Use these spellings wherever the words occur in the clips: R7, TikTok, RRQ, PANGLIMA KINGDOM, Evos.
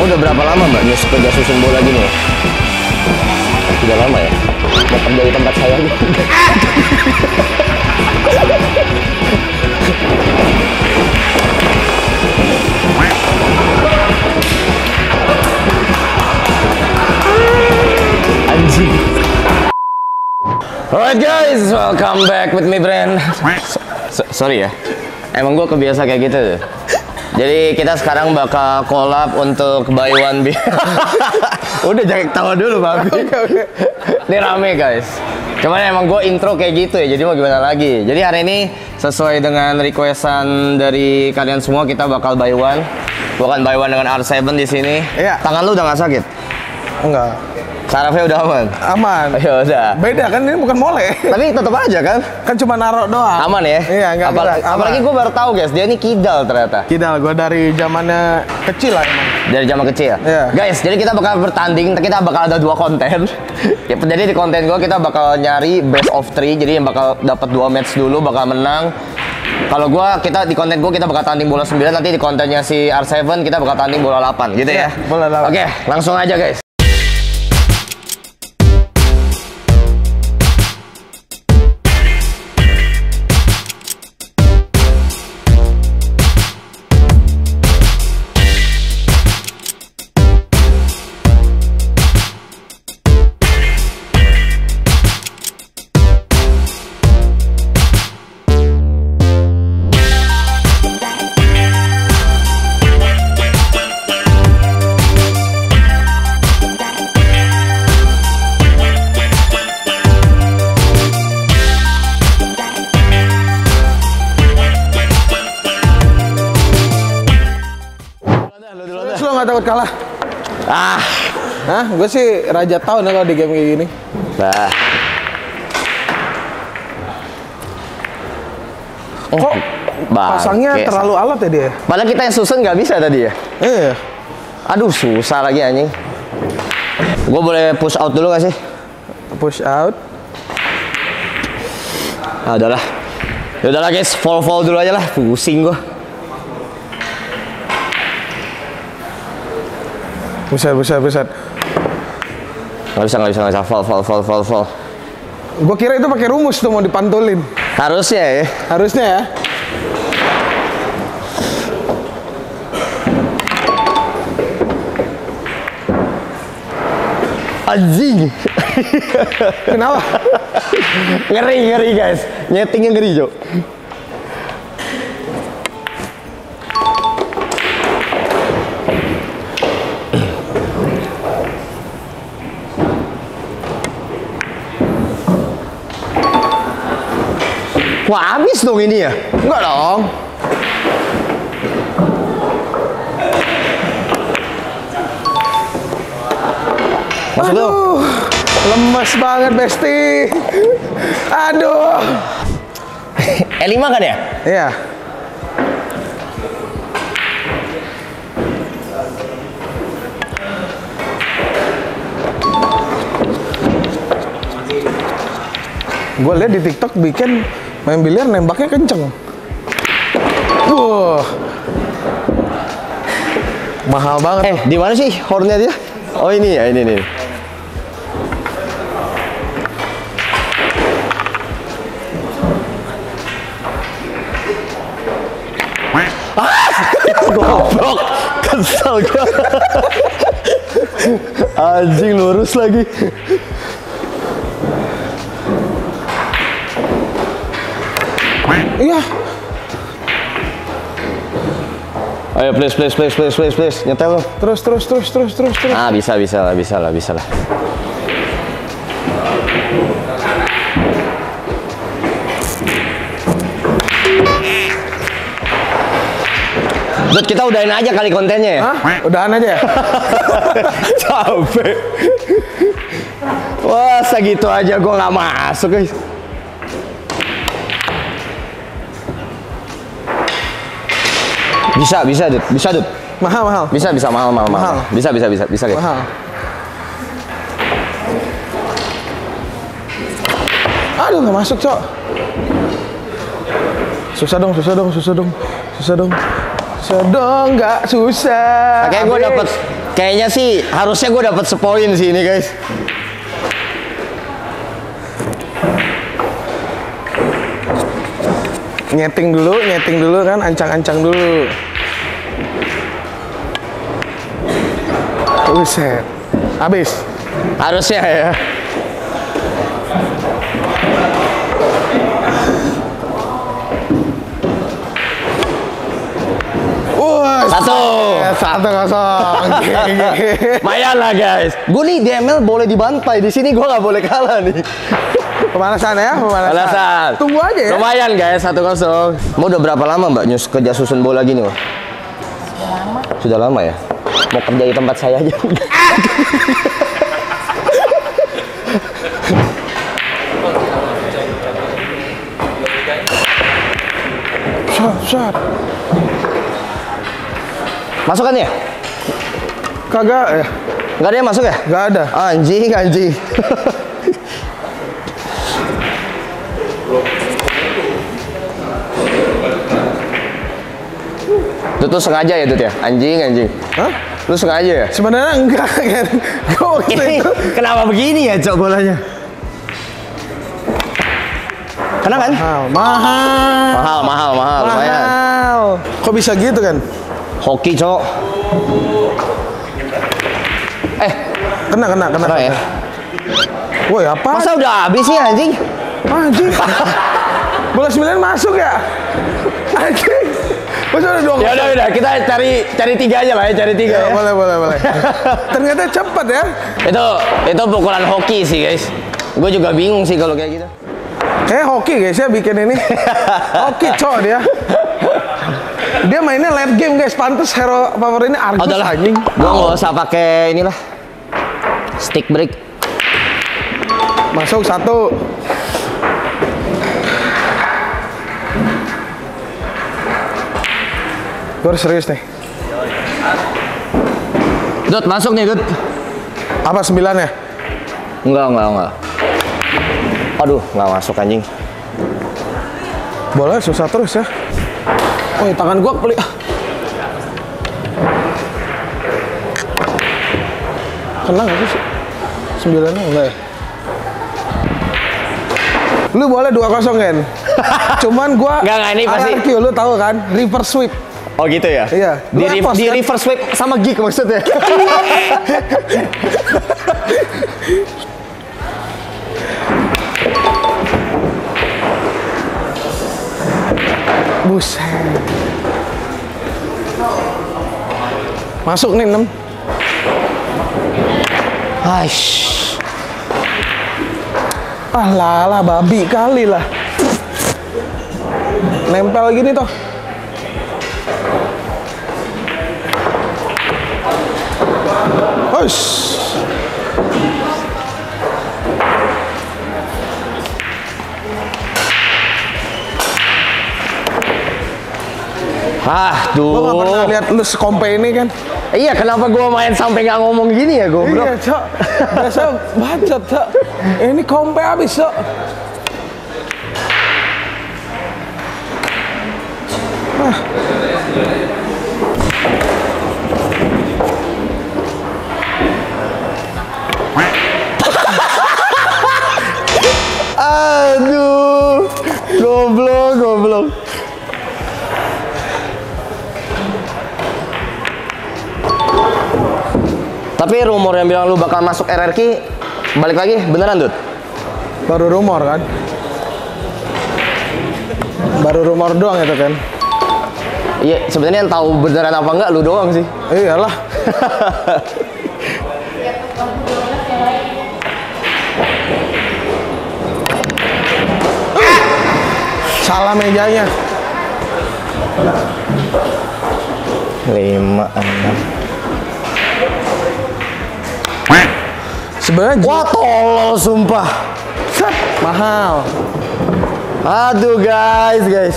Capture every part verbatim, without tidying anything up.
Kamu udah berapa lama Mbak Miss kerja susun bola gini ya? Sudah lama ya? Dapat dari tempat saya gitu. Anjing. Alright guys, welcome back with me friend. So, sorry ya, emang gue kebiasa kayak gitu tuh. Jadi kita sekarang bakal collab untuk buy one beer. Udah jangan ketawa dulu Bang. Ini rame guys. Cuman emang gue intro kayak gitu ya. Jadi mau gimana lagi. Jadi hari ini sesuai dengan requestan dari kalian semua, kita bakal buy one. Gue akan buy one dengan R seven di sini. Iya. Tangan lu udah nggak sakit? Enggak. Sarafnya udah aman? Aman. Ya udah. Beda kan, ini bukan mole. Tapi tetep aja kan? Kan cuma naruh doang. Aman ya? Iya, enggak apa. Apalagi gue baru tahu guys, dia ini kidal ternyata. Kidal, gue dari zamannya kecil lah emang. Dari zaman kecil? Iya. Guys, jadi kita bakal bertanding, kita bakal ada dua konten. Ya, jadi di konten gue kita bakal nyari best of three, jadi yang bakal dapat dua match dulu bakal menang. Kalau gua kita di konten gua kita bakal tanding bola sembilan, nanti di kontennya si R seven kita bakal tanding bola delapan gitu ya. Bola delapan. Oke, langsung aja guys. Kalah. Ah, nah, gue sih raja tahun kalau di game kayak gini. Nah. Kok oh, pasangnya bangke. Terlalu alat ya dia? Malah kita yang susun nggak bisa tadi ya? Iya. Aduh, susah lagi anjing. Gue boleh push out dulu gak sih? Push out. Nah, udahlah. Udahlah guys, fall-fall dulu aja lah. Pusing gue. Buset, buset, buset. Nggak bisa, nggak bisa, nggak bisa. Fall, fall, fall, fall, fall. Gue kira itu pakai rumus tuh mau dipantulin. Harusnya ya? Harusnya ya. Anjing. Kenapa? Ngeri, ngeri guys. Nyetingnya ngeri, Jo. Wah, habis dong ini ya? Enggak dong. Masuk dong. Lemes banget, Besti. Aduh. E lima kan ya? Iya. Gue lihat di TikTok bikin main biliar nembaknya kenceng. Wah, mahal banget. Eh, di mana sih hornnya dia? Oh ini ya, ini nih. Ah, goblok, kesel gue. Anjing lurus lagi. Iya. Ayo please please please please please please nyetel lo. Terus terus terus terus terus terus. Ah bisa bisa lah bisa lah bisa lah. Dut, kita udahin aja kali kontennya ya. Hah? Udahan aja ya? Capek. Wah segitu aja gue nggak masuk guys. Bisa, bisa, Dut. Bisa, Dut. Mahal, mahal. Bisa, bisa, mahal, mahal, mahal. Bisa, bisa, bisa, bisa, guys. Mahal. Aduh, nggak masuk, Cok. Susah dong, susah dong, susah dong. Susah dong. Susah dong, nggak susah. Oke, gue dapet. Kayaknya sih harusnya gue dapat sepoin sih ini, guys. Nyeting dulu, nyeting dulu kan, ancang-ancang dulu. Buset, habis. Harusnya ya. Satu, satu kosong. Mayan lah guys. Gue nih D M L boleh dibantai, di sini gue nggak boleh kalah nih. Pemanasan ya, pemanasan. Pemanasan. Tunggu aja ya. Lumayan guys, satu kosong. Mau udah berapa lama Mbak Nyus kerja susun bola gini, Mbak? Sudah lama. Sudah lama ya. Mau kerja di tempat saya aja. Shot, shot. Masukkan ya? Kagak ya? Gak ada yang masuk ya? Gak ada. Anjing, anjing. Itu tuh sengaja ya, Tut ya? Anjing, anjing. Hah? Lu sengaja ya? Sebenarnya enggak kan? Ini kenapa begini ya, Cok, bolanya? Kena kan? Mahal, mahal. Mahal, mahal, mahal. Mahal. Kok bisa gitu kan? Hoki, Cok. Eh, kena, kena, kena. Kena ya? Woi, apa? Masa udah habis sih, anjing? Anjing. Bola sembilan masuk ya? Anjing. Masa udah dua kosong? Ya udah, udah. Kita cari cari tiga aja lah ya, cari tiga ya. ya. Boleh, boleh, boleh. Ternyata cepat ya. Itu, itu pukulan hoki sih, guys. Gue juga bingung sih kalau kayak gitu. Kayak hoki, guys, ya bikin ini. Hoki, Cok, dia. Dia mainnya late game, guys. Pantes hero favoritnya Argus. Oh, anjing. Gua nggak usah pakai inilah. Stick break. Masuk satu. Gue serius nih. Dut, masuk nih, Dut. Apa sembilannya? Enggak, enggak, enggak. Aduh, nggak masuk anjing. Bola susah terus ya. Oh, tangan gua pelik. Kena nggak sih? Sembilannya enggak ya? Lu boleh dua kosong kan? Cuman gua nggak, nggak, ini pasti R R Q, lu tahu kan? Reverse sweep. Oh gitu ya? Iya. Di, re kan? Di reverse sweep sama gig maksudnya. Buset. Masuk nih enam. Aish. Ah lala babi kali lah. Nempel gini toh. Hush. Ah, tuh. Gue gak pernah lihat lu sekompe ini kan? Iya, kenapa gue main sampai nggak ngomong gini ya, gue? Iya, Cok. Biasa bacot, Cok. Ini kompe habis, Cok. Ah. Aduh, goblok, goblok. Tapi rumor yang bilang lu bakal masuk R R Q balik lagi, beneran, Dut? Baru rumor kan? Baru rumor doang itu kan? Iya, sebenarnya yang tahu beneran apa enggak lu doang sih. Iyalah. Salah mejanya. lima enam. Sebenarnya wah tolol sumpah. Set. Mahal. Aduh guys, guys.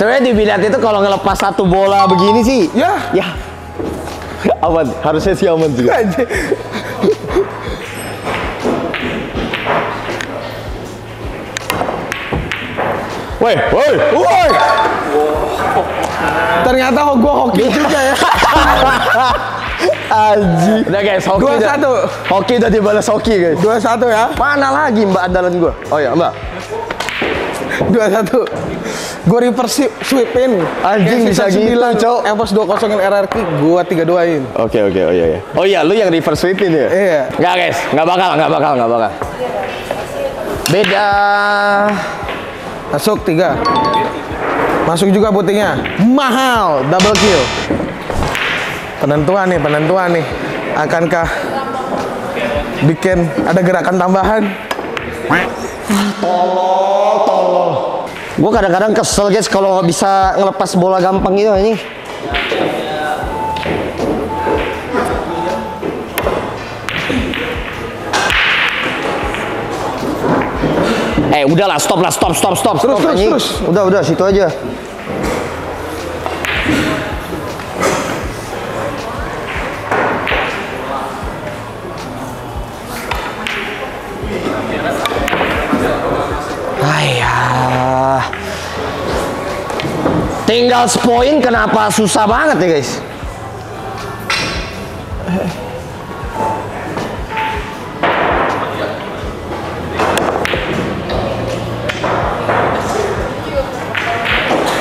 Sebenarnya di Bilat itu kalau ngelepas satu bola begini sih. Ya. Ya. Aman, harusnya sih aman juga. Woi, woi, woi. Ternyata gua hoki juga ya. Anjir. Udah guys, hoki dua satu. Hoki udah dibalas hoki guys. Dua satu ya. Mana lagi mbak andalan gua? Oh ya mbak. Dua satu. Gua reverse sweepin. Anjing bisa gitu, cok. Evos dua kosongin R R Q, gua tiga duain. Oke okay, oke okay, oh iya ya. Oh iya, lu yang reverse sweepin ya? Iya. Enggak guys, nggak bakal, nggak bakal, nggak bakal. Beda. Masuk tiga. Masuk juga putingnya. Mahal, double kill. Penentuan nih, penentuan nih. Akankah bikin ada gerakan tambahan? Tolol, tolol. Gue kadang-kadang kesel guys kalau bisa ngelepas bola gampang gitu ini. Eh udahlah, stop lah, stop, stop, stop, terus, stop, terus, terus. Udah, udah, situ aja. Ayah. Tinggal sepoin, kenapa susah banget ya guys?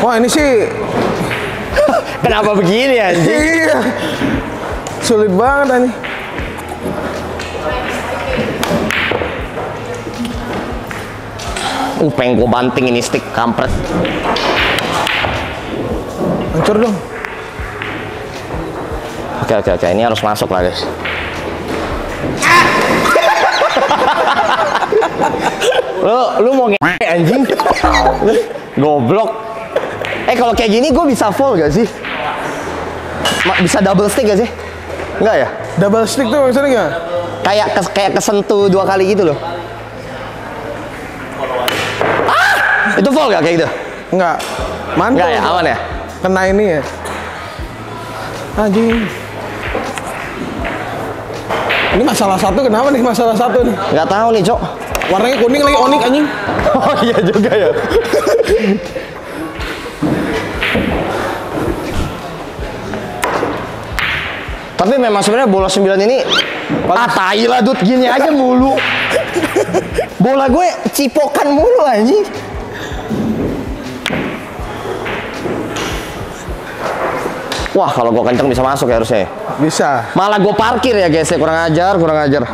Wah ini sih kenapa begini anjing? Iya. Sulit banget anjing. Uh, pengen gua banting ini stick kampret. Hancur dong. Oke oke oke, ini harus masuk lah guys. Lu lu mau nge anjing? Goblok. Eh kalau kayak gini gue bisa full gak sih? Bisa double stick gak sih? Enggak ya? Double stick tuh maksudnya gak? Kayak kes, kayak kesentuh dua kali gitu loh. Ah! Itu full gak kayak gitu? Enggak. Mantul. Enggak ya? Aman ya? Kena ini ya? Anjing. Ini masalah satu, kenapa nih masalah satu nih? Gak tahu nih cok. Warnanya kuning lagi onik anjing. Oh iya juga ya. Tapi memang sebenarnya bola sembilan ini ah tai lah dud, gini aja mulu. Bola gue cipokan mulu anjing. Wah kalau gue kenceng bisa masuk ya harusnya. Bisa. Malah gue parkir ya guys ya, kurang ajar, kurang ajar.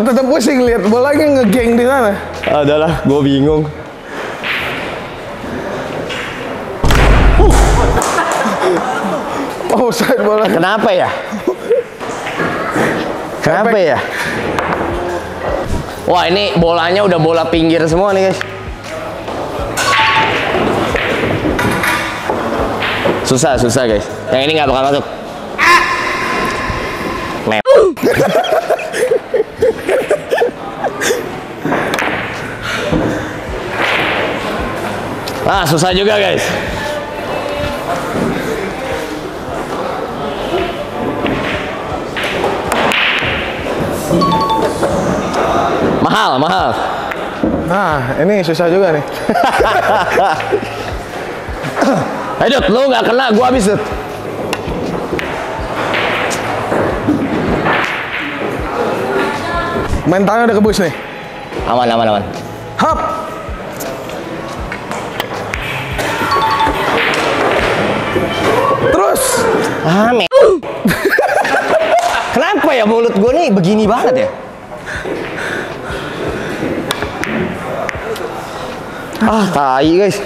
Tetep pusing lihat bolanya ngegeng di sana. Adalah, gue bingung. Uh. Oh, offside bola. Kenapa ya? Kenapa ya? Wah, ini bolanya udah bola pinggir semua nih, guys. Susah, susah, guys. Yang ini nggak bakal masuk. Mem. Ah, susah juga, guys. Mahal, mahal. Nah, ini susah juga nih. Hei, Dut, lu nggak kena, gua habis, Dut. Mentalnya udah kebus nih. Aman, aman, aman. Hop. Terus ah, kenapa ya mulut gue nih begini banget ya? Ah tai guys.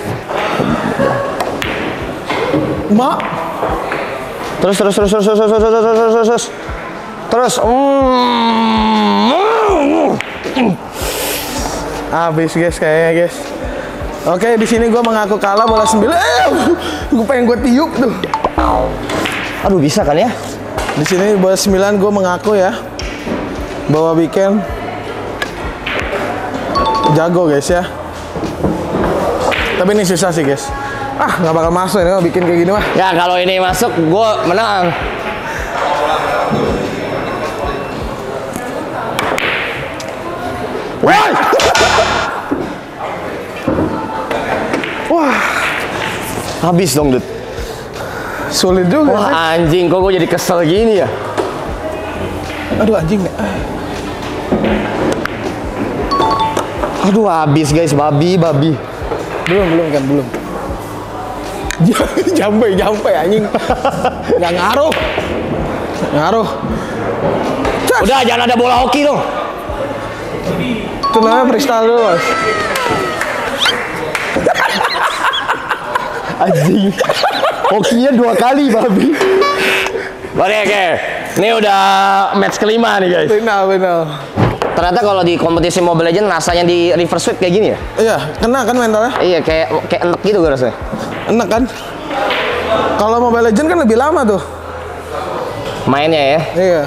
Mak. Terus terus terus terus terus terus terus terus terus terus terus habis guys kayaknya guys. Oke, di sini gue mengaku kalah bola sembilan. Eh, gue pengen gue tiup tuh. Aduh, bisa kan ya? Di sini bola sembilan gue mengaku ya bahwa Weekend jago guys ya. Tapi ini susah sih guys. Ah, nggak bakal masuk ini kalau bikin kayak gini mah. Ya kalau ini masuk, gue menang. Wah! Habis dong, Dut. Sulit juga. Wah, kan? Anjing, kok gue jadi kesel gini ya? Aduh, anjing. Aduh, habis guys, babi, babi. Belum, belum kan, belum. Jambai, jambai anjing. Nggak ngaruh. Ngaruh. Udah, jangan ada bola hoki dong. Itu namanya freestyle dulu, Mas. Anjing. Hokinya dua kali, babi. Oke, oke. Ini udah match kelima nih, guys. Final, final. Ternyata kalau di kompetisi Mobile Legends rasanya di reverse sweep kayak gini ya? Iya, kena kan mentalnya? Iya, kayak kayak enek gitu gue rasanya. Enek kan? Kalau Mobile Legends kan lebih lama tuh mainnya ya? Iya.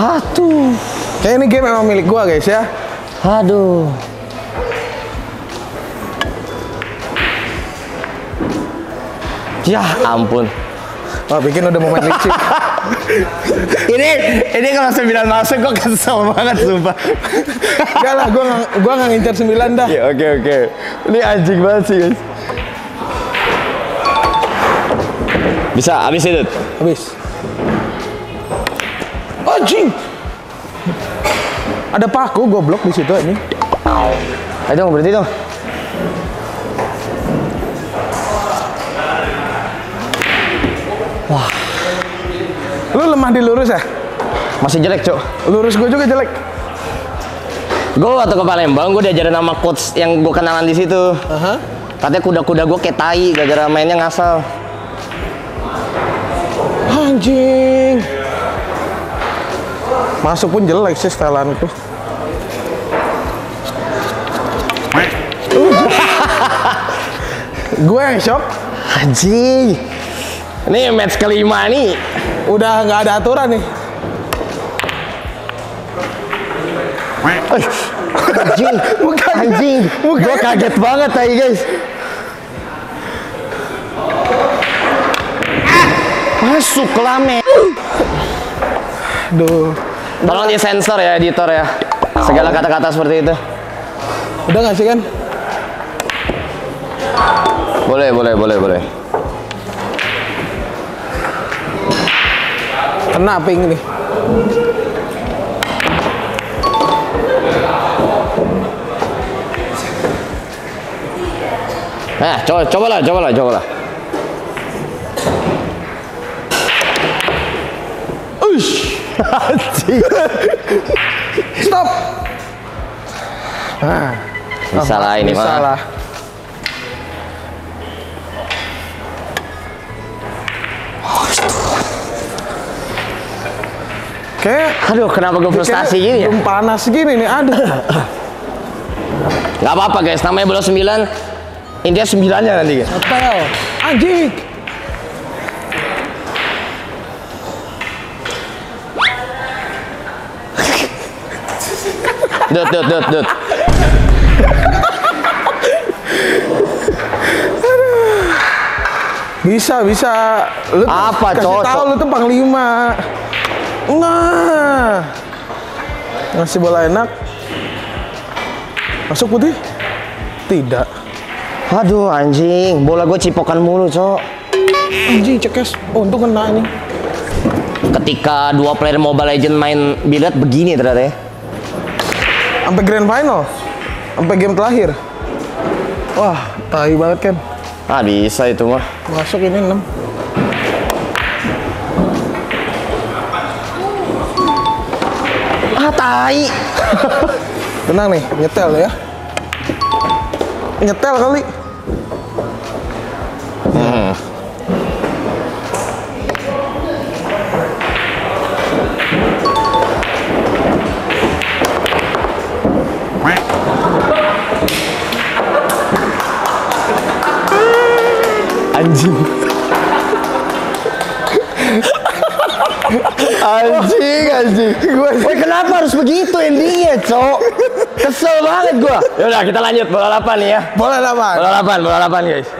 Aduh. Kayak ini game memang milik gua guys ya. Aduh. Ya ampun. Wah, bikin udah mau main licin. ini ini kalau sembilan masuk gua kesel banget sumpah. Enggak lah, gua gua enggak ngincar sembilan dah. Ya, oke oke. Ini anjing banget sih guys. Bisa habis itu. Habis. Anjing. Ada paku goblok di situ ini. Ayo dong, berhenti dong. Wah. Lu lemah di lurus ya? Masih jelek, Cok. Lurus gue juga jelek. Gue waktu ke Palembang, gue diajarin sama coach yang gue kenalan di situ. Uh-huh. Katanya kuda-kuda gue kayak tai, gara-gara mainnya ngasal. Anjing. Masuk pun jelek sih setelanku. Gue yang shock. Haji. Ini match kelima nih. Udah nggak ada aturan nih. Anjing. Bukan. Anjing. Gue kaget banget tadi guys. Masuk kelame. Duh. Tolong di sensor ya, editor ya. Segala kata-kata seperti itu. Udah nggak sih kan? Boleh, boleh, boleh, boleh. Kena ping nih. Nah, coba, cobalah, cobalah, cobalah. Ush. Stop. Nah, salah ini mah. Salah. Oke. Aduh, kenapa gue frustasi gini ya? Belum panas gini nih, aduh. Gak apa-apa guys, namanya bola sembilan. Intinya sembilannya nanti guys. Hotel. Anjing. Dut, dut, dut, dut. Bisa, bisa. Lu apa, cowok? Kasih tau lu tuh panglima. Nah. Ngasih bola enak. Masuk putih? Tidak. Aduh, anjing. Bola gue cipokan mulu, cowok. Anjing, cekes. Oh, untung kena ini. Ketika dua player Mobile Legends main biliar begini ternyata ya. Sampai grand final, sampai game terakhir. Wah, tai banget kan? Ah, bisa itu mah. Masuk ini enam. Ah, tai. Tenang nih, nyetel ya. Nyetel kali. Hmm. Anjing. Anjing, anjing. Gua kenapa harus begitu endingnya, Cok? Kesel banget gua. Ya udah, kita lanjut bola delapan nih ya. Bola delapan. Bola delapan, bola delapan, guys.